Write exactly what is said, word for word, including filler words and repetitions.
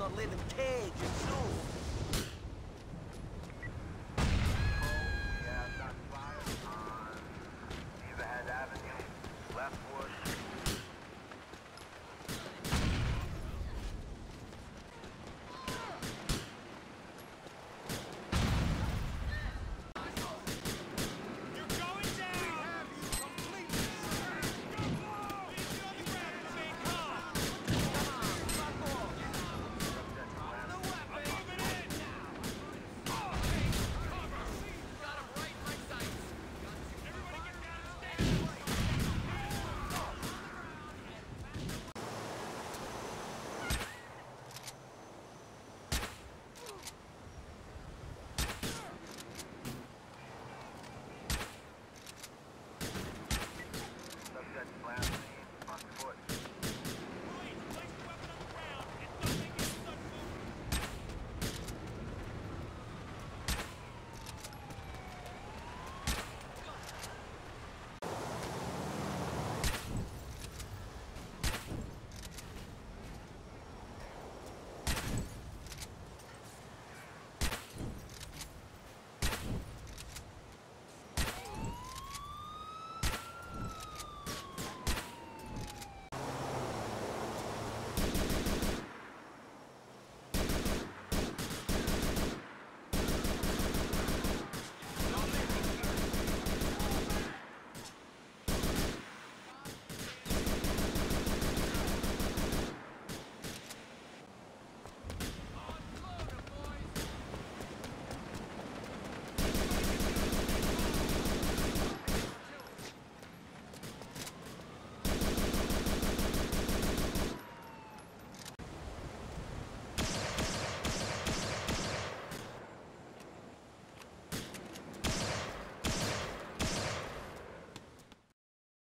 gonna live in cages soon.